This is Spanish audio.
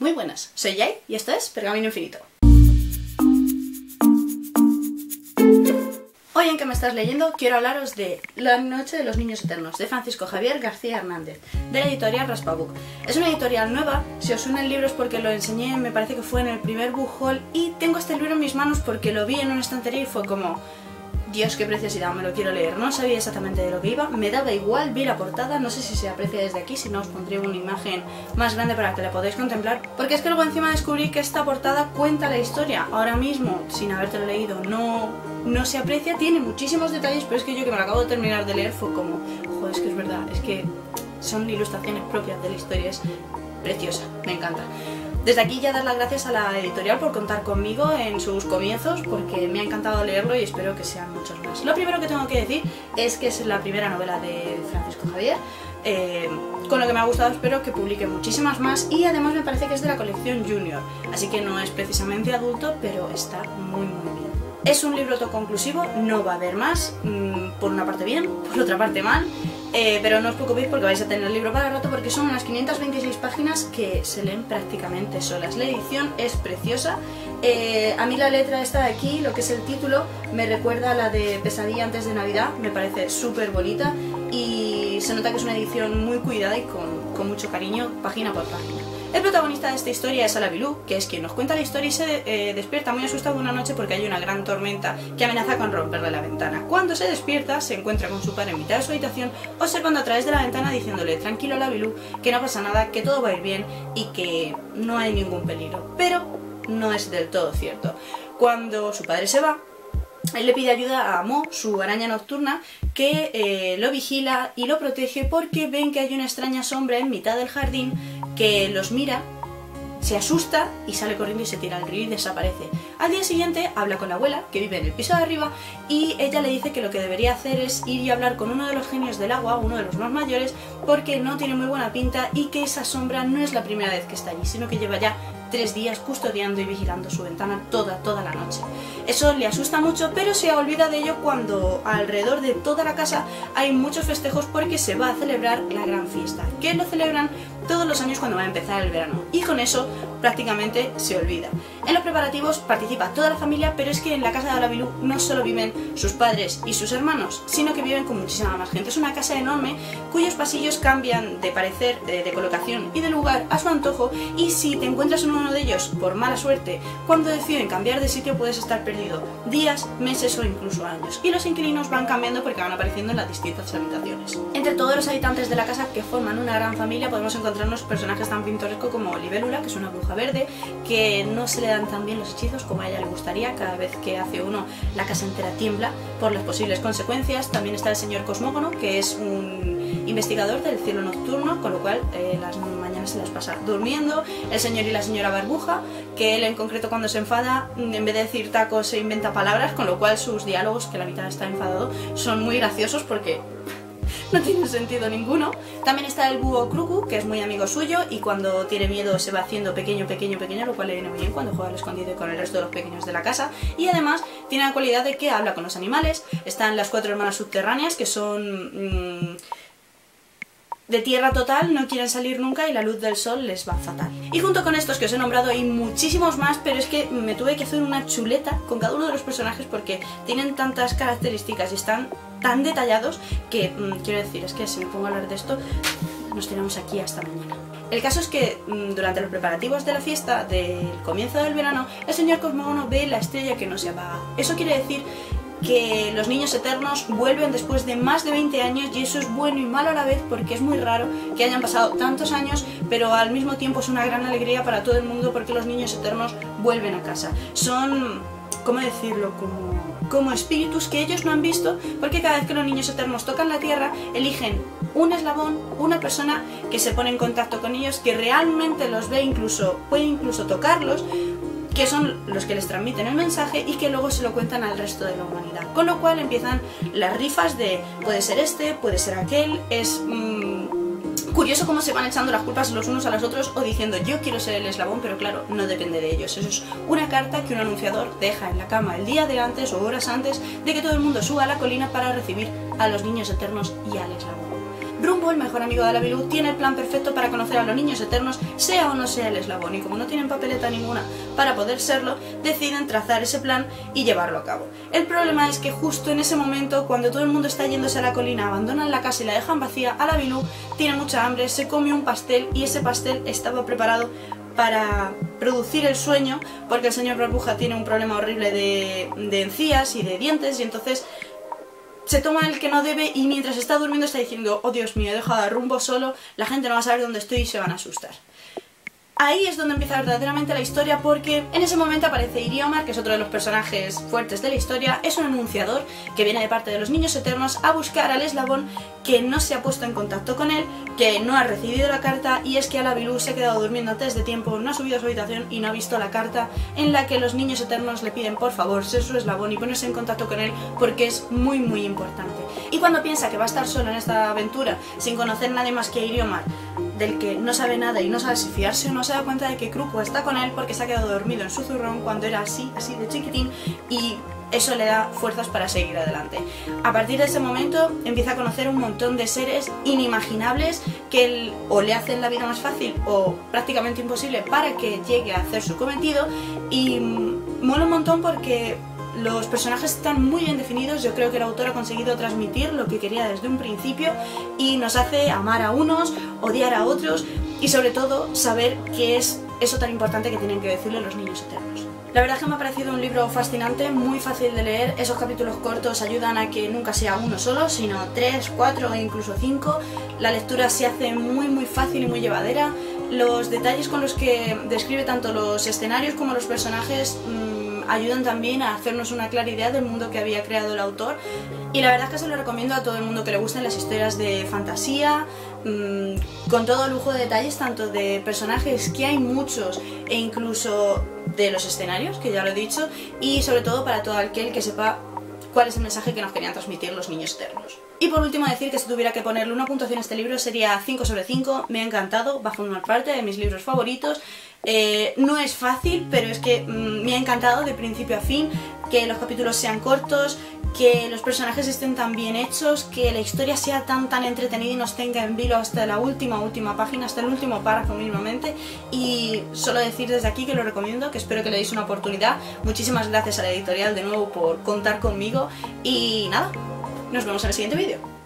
Muy buenas, soy Yai y esto es Pergamino Infinito. Hoy en Que me estás leyendo quiero hablaros de La noche de los niños eternos, de Francisco Javier García Hernández, de la editorial RaspaBook. Es una editorial nueva, si os suenan libros porque lo enseñé, me parece que fue en el primer book haul, y tengo este libro en mis manos porque lo vi en una estantería y fue como... Dios, qué preciosidad, me lo quiero leer. No sabía exactamente de lo que iba, me daba igual, vi la portada, no sé si se aprecia desde aquí, si no os pondré una imagen más grande para que la podáis contemplar, porque es que luego encima descubrí que esta portada cuenta la historia. Ahora mismo, sin habértelo leído, no se aprecia, tiene muchísimos detalles, pero es que yo que me lo acabo de terminar de leer fue como, joder, es que es verdad, es que son ilustraciones propias de la historia, es preciosa, me encanta. Desde aquí ya dar las gracias a la editorial por contar conmigo en sus comienzos, porque me ha encantado leerlo y espero que sean muchos más. Lo primero que tengo que decir es que es la primera novela de Francisco Javier, con lo que me ha gustado, espero que publique muchísimas más, y además me parece que es de la colección Junior, así que no es precisamente adulto, pero está muy muy bien. Es un libro autoconclusivo, no va a haber más, por una parte bien, por otra parte mal. Pero no os preocupéis porque vais a tener el libro para el rato, porque son unas 526 páginas que se leen prácticamente solas. La edición es preciosa. A mí la letra esta de aquí, lo que es el título, me recuerda a la de Pesadilla antes de Navidad, me parece súper bonita y se nota que es una edición muy cuidada y con mucho cariño, página por página. El protagonista de esta historia es Alabilú, que es quien nos cuenta la historia y se despierta muy asustado una noche porque hay una gran tormenta que amenaza con romperle la ventana. Cuando se despierta, se encuentra con su padre en mitad de su habitación, observando a través de la ventana diciéndole: tranquilo Alabilú, que no pasa nada, que todo va a ir bien y que no hay ningún peligro. Pero no es del todo cierto. Cuando su padre se va, él le pide ayuda a Mo, su araña nocturna, que lo vigila y lo protege porque ven que hay una extraña sombra en mitad del jardín que los mira, se asusta y sale corriendo y se tira al río y desaparece. Al día siguiente habla con la abuela, que vive en el piso de arriba, y ella le dice que lo que debería hacer es ir y hablar con uno de los genios del agua, uno de los más mayores, porque no tiene muy buena pinta y que esa sombra no es la primera vez que está allí, sino que lleva ya 3 días custodiando y vigilando su ventana toda la noche. Eso le asusta mucho, pero se olvida de ello cuando alrededor de toda la casa hay muchos festejos porque se va a celebrar la gran fiesta, que lo celebran todos los años cuando va a empezar el verano, y con eso prácticamente se olvida. En los preparativos participa toda la familia, pero es que en la casa de Olavilú no solo viven sus padres y sus hermanos, sino que viven con muchísima más gente. Es una casa enorme cuyos pasillos cambian de parecer, de colocación y de lugar a su antojo, y si te encuentras en uno de ellos por mala suerte, cuando deciden cambiar de sitio puedes estar perdido días, meses o incluso años, y los inquilinos van cambiando porque van apareciendo en las distintas habitaciones. Entre todos los habitantes de la casa que forman una gran familia podemos encontrarnos personajes tan pintorescos como Libélula, que es una bruja verde, que no se le dan tan bien los hechizos como a ella le gustaría, cada vez que hace uno la casa entera tiembla por las posibles consecuencias. También está el señor Cosmógono, que es un investigador del cielo nocturno, con lo cual las mañanas se las pasa durmiendo. El señor y la señora Barbuja, que él en concreto cuando se enfada, en vez de decir tacos se inventa palabras, con lo cual sus diálogos, que la mitad está enfadado, son muy graciosos porque... no tiene sentido ninguno. También está el búho Kruku, que es muy amigo suyo y cuando tiene miedo se va haciendo pequeño, lo cual le viene muy bien cuando juega al escondite con el resto de los pequeños de la casa. Y además tiene la cualidad de que habla con los animales. Están las 4 hermanas subterráneas, que son... de tierra total, no quieren salir nunca y la luz del sol les va fatal. Y junto con estos que os he nombrado hay muchísimos más, pero es que me tuve que hacer una chuleta con cada uno de los personajes porque tienen tantas características y están tan detallados que, quiero decir, es que si me pongo a hablar de esto nos tenemos aquí hasta mañana. El caso es que durante los preparativos de la fiesta del comienzo del verano, el señor Cosmógono ve la estrella que no se apaga. Eso quiere decir que los niños eternos vuelven después de más de 20 años y eso es bueno y malo a la vez porque es muy raro que hayan pasado tantos años, pero al mismo tiempo es una gran alegría para todo el mundo porque los niños eternos vuelven a casa. Son, ¿cómo decirlo? Como espíritus que ellos no han visto, porque cada vez que los niños eternos tocan la tierra eligen un eslabón, una persona que se pone en contacto con ellos, que realmente los ve, incluso puede tocarlos, que son los que les transmiten el mensaje y que luego se lo cuentan al resto de la humanidad. Con lo cual empiezan las rifas de puede ser este, puede ser aquel, es... curioso cómo se van echando las culpas los unos a los otros o diciendo yo quiero ser el eslabón, pero claro, no depende de ellos. Eso es una carta que un anunciador deja en la cama el día de antes o horas antes de que todo el mundo suba a la colina para recibir a los niños eternos y al eslabón. Brumbo, el mejor amigo de Alabilú, tiene el plan perfecto para conocer a los niños eternos, sea o no sea el eslabón, y como no tienen papeleta ninguna para poder serlo, deciden trazar ese plan y llevarlo a cabo. El problema es que justo en ese momento, cuando todo el mundo está yéndose a la colina, abandonan la casa y la dejan vacía, Alabilú tiene mucha hambre, se come un pastel y ese pastel estaba preparado para producir el sueño, porque el señor Burbuja tiene un problema horrible de encías y de dientes, y entonces se toma el que no debe y mientras está durmiendo está diciendo: oh Dios mío, he dejado a Brumbo solo, la gente no va a saber dónde estoy y se van a asustar. Ahí es donde empieza verdaderamente la historia, porque en ese momento aparece Iriomar, que es otro de los personajes fuertes de la historia. Es un anunciador que viene de parte de los niños eternos a buscar al eslabón que no se ha puesto en contacto con él, que no ha recibido la carta, y es que Alabilú se ha quedado durmiendo antes de tiempo, no ha subido a su habitación y no ha visto la carta en la que los niños eternos le piden por favor ser su eslabón y ponerse en contacto con él porque es muy muy importante. Y cuando piensa que va a estar solo en esta aventura, sin conocer nadie más que Iriomar, del que no sabe nada y no sabe si fiarse o no, se da cuenta de que Kruku está con él porque se ha quedado dormido en su zurrón cuando era así de chiquitín, y eso le da fuerzas para seguir adelante. A partir de ese momento empieza a conocer un montón de seres inimaginables que o le hacen la vida más fácil o prácticamente imposible para que llegue a hacer su cometido, y mola un montón porque los personajes están muy bien definidos. Yo creo que el autor ha conseguido transmitir lo que quería desde un principio y nos hace amar a unos, odiar a otros y sobre todo saber qué es eso tan importante que tienen que decirle los niños eternos. La verdad es que me ha parecido un libro fascinante, muy fácil de leer. Esos capítulos cortos ayudan a que nunca sea uno solo, sino 3, 4 e incluso 5. La lectura se hace muy muy fácil y muy llevadera. Los detalles con los que describe tanto los escenarios como los personajes ayudan también a hacernos una clara idea del mundo que había creado el autor, y la verdad es que se lo recomiendo a todo el mundo que le gusten las historias de fantasía, con todo lujo de detalles, tanto de personajes, que hay muchos, e incluso de los escenarios, que ya lo he dicho, y sobre todo para todo aquel que sepa cuál es el mensaje que nos querían transmitir los niños eternos. Y por último decir que si tuviera que ponerle una puntuación a este libro sería 5 sobre 5, me ha encantado, va a formar parte de mis libros favoritos. No es fácil, pero es que me ha encantado de principio a fin, que los capítulos sean cortos, que los personajes estén tan bien hechos, que la historia sea tan entretenida y nos tenga en vilo hasta la última página, hasta el último párrafo mismamente. Y solo decir desde aquí que lo recomiendo, que espero que le deis una oportunidad. Muchísimas gracias a la editorial de nuevo por contar conmigo y nada, nos vemos en el siguiente vídeo.